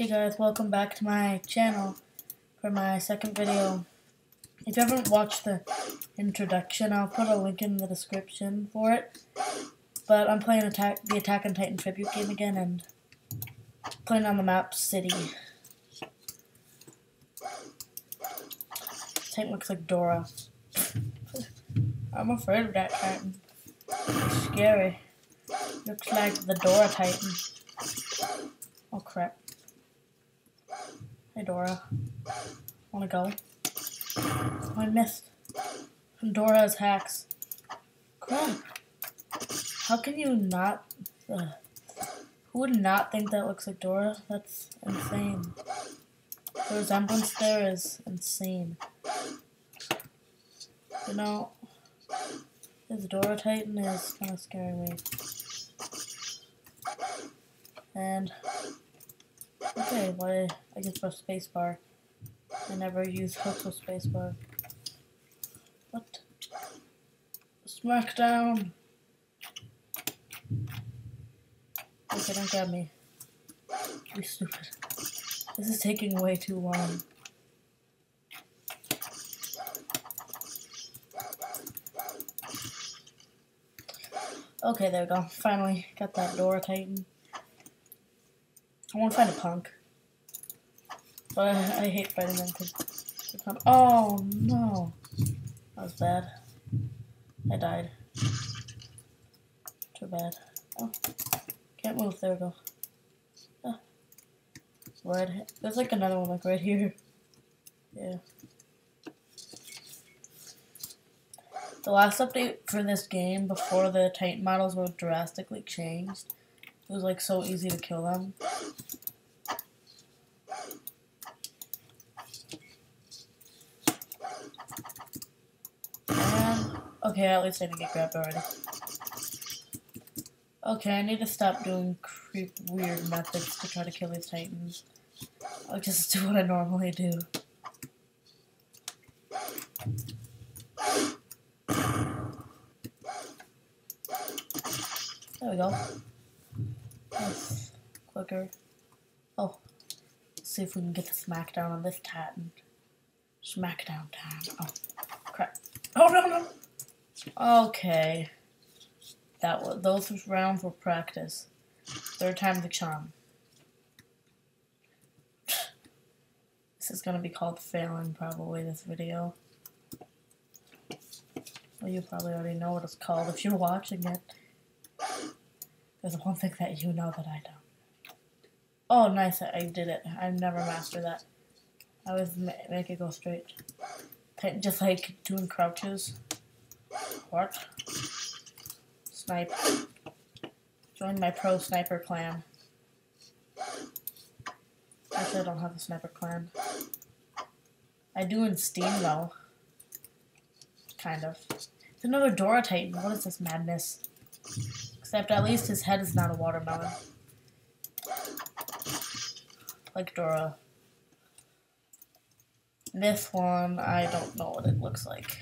Okay guys, welcome back to my channel for my second video. If you haven't watched the introduction, I'll put a link in the description for it. But I'm playing the Attack on Titan Tribute game again and playing on the map City. Titan looks like Dora. I'm afraid of that Titan. It's scary. Looks like the Dora Titan. Oh crap. Hey Dora. Wanna go? Oh, I missed. Dora's hacks. Crap. How can you not? Who would not think that looks like Dora? That's insane. The resemblance there is insane. You know, this Dora Titan is kind of scary. Wait. And okay, well, I just press spacebar. I never use hook or spacebar. What? Smackdown! Okay, don't grab me. You're stupid. This is taking way too long. Okay, there we go. Finally, got that Dora Titan. I want to find a punk. But I hate fighting them because they're punk. Oh no! That was bad. I died. Too bad. Oh. Can't move. There we go. Ah. Red. There's like another one like right here. Yeah. The last update for this game before the Titan models were drastically changed. It was like so easy to kill them. And, okay, at least I didn't get grabbed already. Okay, I need to stop doing weird methods to try to kill these Titans. I'll just do what I normally do. There we go. That's quicker. Oh, let's see if we can get the smackdown on this Titan. Smackdown time. Oh, crap. Oh no no. Okay. Those rounds were practice. Third time's a charm. This is gonna be called failing probably, this video. Well, you probably already know what it's called if you're watching it. There's one thing that you know that I don't. Oh nice, I did it. I never mastered that. I always make it go straight. Just like doing crouches. What? Snipe. Join my pro sniper clan. Actually, I don't have a sniper clan. I do in Steam though. Kind of. It's another Dora Titan. What is this madness? Except at least his head is not a watermelon. Like Dora. This one, I don't know what it looks like.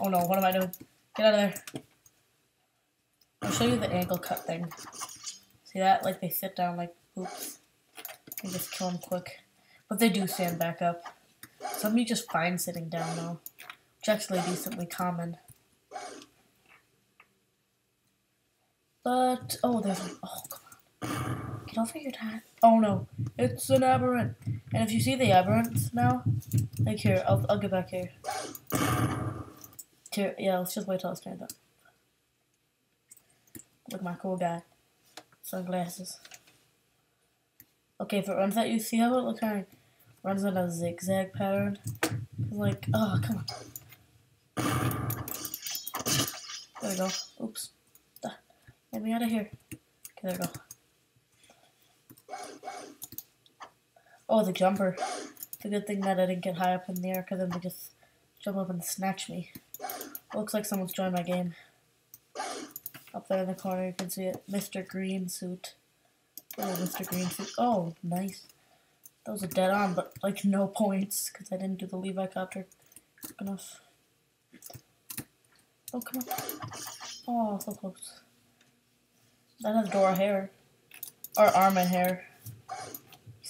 Oh no, what am I doing? Get out of there. I'll show you the angle cut thing. See that? Like they sit down like, oops. And just kill them quick. But they do stand back up. Some of you just find sitting down though. Which is actually decently common. But, oh, there's one. Oh, come on. Get over your time. Oh, no. It's an aberrant. And if you see the aberrants now, like here, I'll get back here. Here, yeah, let's just wait till I stand up. Look at my cool guy. Sunglasses. Okay, if it runs at you, see how it looks kind of runs in a zigzag pattern? Like, oh, come on. There we go. Oops. Get me out of here. Okay, there we go. Oh, the jumper. It's a good thing that I didn't get high up in the air because then they just jump up and snatch me. Looks like someone's joined my game. Up there in the corner, you can see it. Mr. Green Suit. Oh, Mr. Green Suit. Oh, nice. Those are dead on, but like no points because I didn't do the Levi Copter quick enough. Oh, come on. Oh, so close. That has Dora hair. Or Armin hair.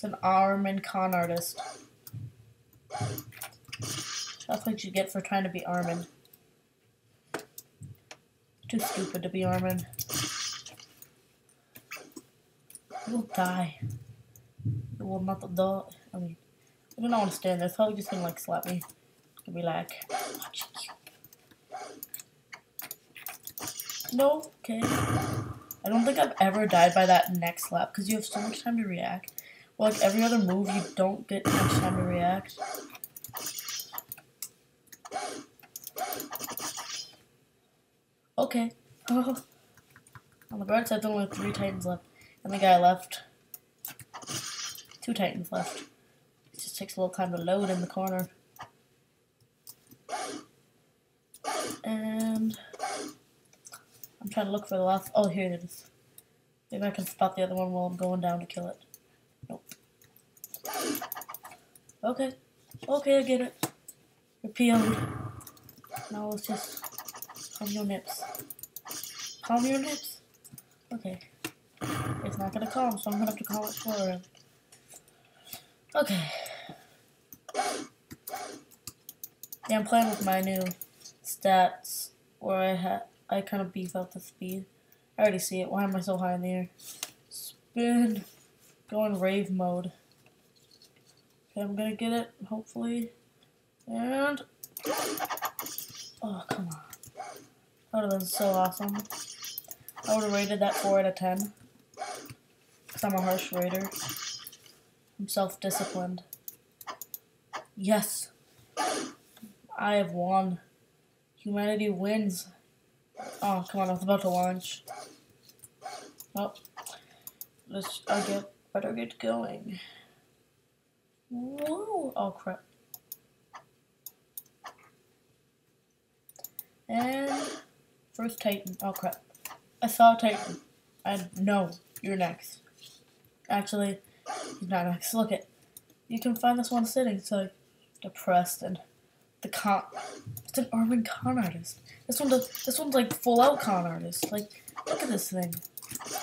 an arm and con artist. That's what you get for trying to be Armin. Too stupid to be Armin. You will die. You will not die. I mean, I do not want to stand there. It's probably just gonna like slap me. Be like, watch you. No, okay. I don't think I've ever died by that neck slap because you have so much time to react. Well, like every other move, you don't get much time to react. Okay. Oh. On the bright side, there are only 3 Titans left. And the guy left. 2 Titans left. It just takes a little time to load in the corner. And I'm trying to look for the last. Oh, here it is. Maybe I can spot the other one while I'm going down to kill it. Nope. Okay. Okay, I get it. You're PO'd. Now let's just palm your nips. Palm your nips? Okay. It's not gonna calm, so I'm gonna have to calm it forward. Okay. Yeah, I'm playing with my new stats where I kind of beef out the speed. I already see it. Why am I so high in the air? Spin. Go in rave mode. Okay, I'm gonna get it, hopefully. And oh, come on. That would have been so awesome. I would have rated that 4 out of 10. Because I'm a harsh rater. I'm self-disciplined. Yes. I have won. Humanity wins. Oh, come on. I was about to launch. Oh. Better get going. Whoa. Oh, crap. And first Titan. Oh, crap. I saw Titan. No, you're next. Actually, he's not next. Look it. You can find this one sitting. It's like depressed and the con. It's an Armin con artist. This one's like full out con artist. Like, look at this thing.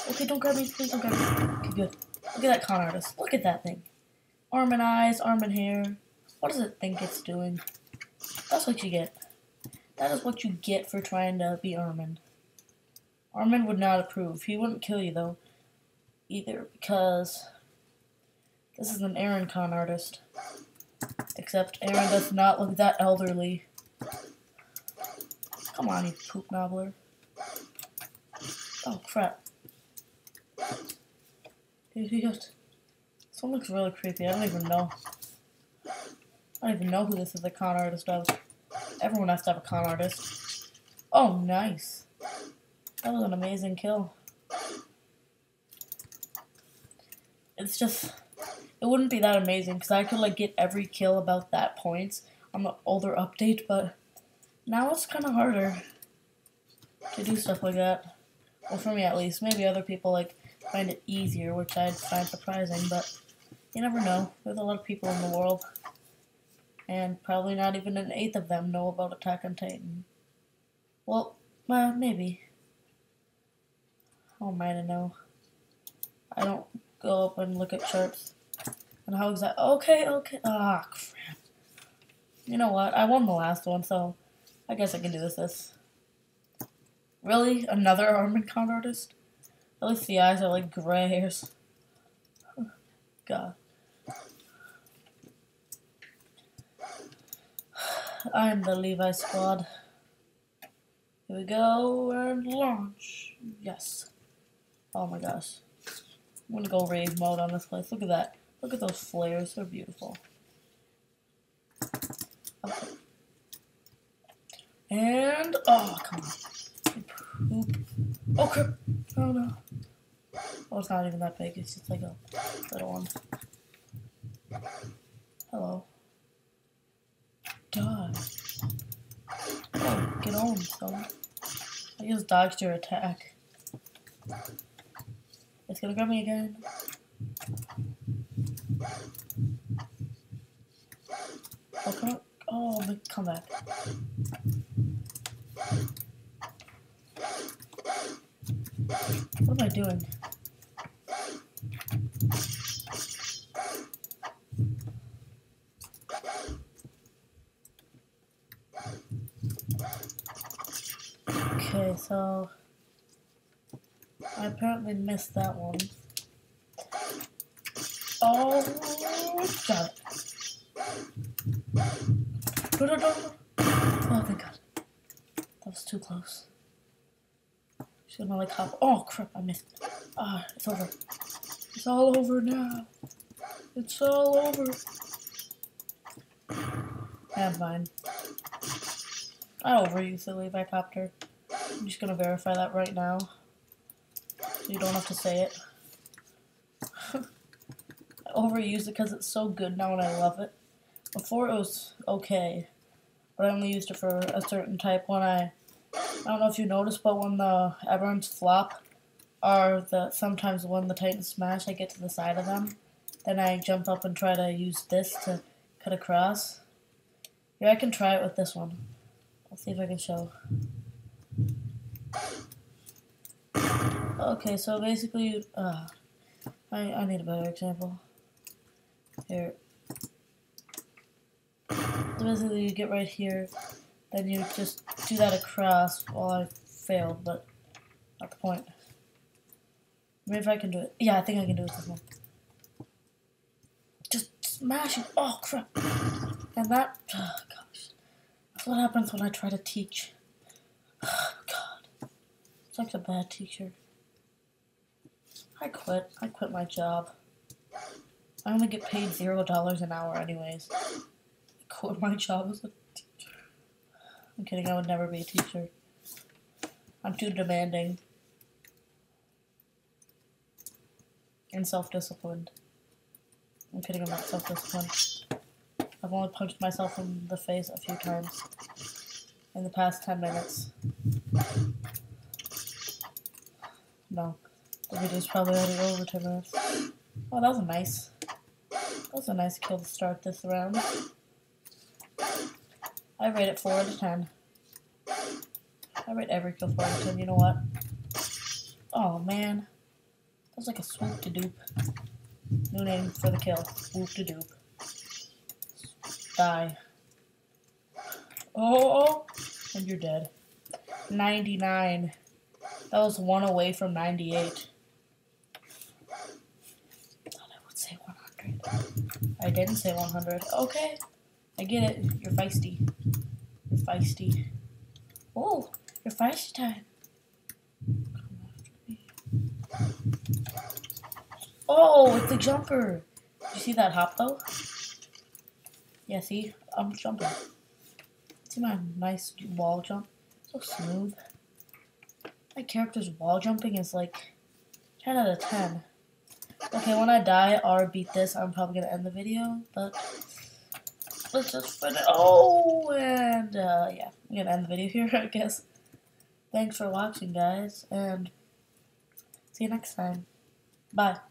Okay, don't grab me, please don't grab me. Okay, good. Look at that con artist. Look at that thing. Armin eyes, Armin hair. What does it think it's doing? That's what you get. That is what you get for trying to be Armin. Armin would not approve. He wouldn't kill you, though, either, because this is an Aaron con artist. Except Aaron does not look that elderly. Come on, you poop knobbler. Oh, crap. This one looks really creepy. I don't even know. I don't even know who this is, a con artist of. Everyone has to have a con artist. Oh, nice. That was an amazing kill. It's just, it wouldn't be that amazing because I could like get every kill about that points on the older update, but now it's kind of harder to do stuff like that. Well, for me at least. Maybe other people like find it easier, which I'd find surprising, but you never know. There's a lot of people in the world, and probably not even an 1/8 of them know about Attack on Titan. Well, maybe. How am I to know? I don't go up and look at charts. And how is that? Okay. Ah, crap. You know what? I won the last one, so I guess I can do this. Really? Another Armin con artist? At least the eyes are like gray hairs. God. I am the Levi squad. Here we go and launch. Yes. Oh my gosh. I'm gonna go rave mode on this place. Look at that. Look at those flares. They're beautiful. Okay. And, oh, come on. Poop. Oh, crap. Oh, no. Oh, it's not even that big. It's just like a little one. Hello. Die. Oh, get on, son. I just dodged your attack. It's gonna grab me again. Oh, come back. What am I doing? Okay, so I apparently missed that one. Oh, got it. No, no, no. Oh, thank God. That was too close. She's gonna like hop. Oh, crap, I missed. Ah, it's over. It's all over now. It's all over. Yeah, fine. I overuse the Levi Copter. I'm just gonna verify that right now. So you don't have to say it. I overuse it because it's so good now and I love it. Before it was okay, but I only used it for a certain type. When I don't know if you noticed, but when the Aberrants flop, or the sometimes when the Titans smash, I get to the side of them. Then I jump up and try to use this to cut across. Here, I can try it with this one. Let's see if I can show. Okay, so basically, I need a better example. Here. So basically, you get right here, then you just do that across. Well, I failed, but not the point. Maybe if I can do it. Yeah, I think I can do it this one. Just smash it. Oh, crap. And that, oh, gosh. That's what happens when I try to teach. Oh, God. It's like a bad teacher. I quit. I quit my job. I only get paid $0 an hour anyways. I quit my job as a teacher. I'm kidding. I would never be a teacher. I'm too demanding. And self-disciplined. I'm kidding, I'm not self-disciplined. I've only punched myself in the face a few times in the past 10 minutes. No, the video's probably already over 10 minutes. Oh, that was nice. That was a nice kill to start this round. I rate it 4 out of 10. I rate every kill 4 out of 10, you know what? Oh, man. That was like a swoop to doop. New name for the kill. Swoop to doop. Die. Oh, oh, and you're dead. 99. That was one away from 98. I thought I would say 100. I didn't say 100. Okay. I get it. You're feisty. You're feisty. Oh, you're feisty time. Oh, it's a jumper. You see that hop though? Yeah, see? I'm jumping. See my nice wall jump? So smooth. My character's wall jumping is like 10 out of 10. Okay, when I die or beat this, I'm probably gonna end the video, but let's just finish. Oh, and yeah, I'm gonna end the video here, I guess. Thanks for watching, guys, and see you next time. Bye.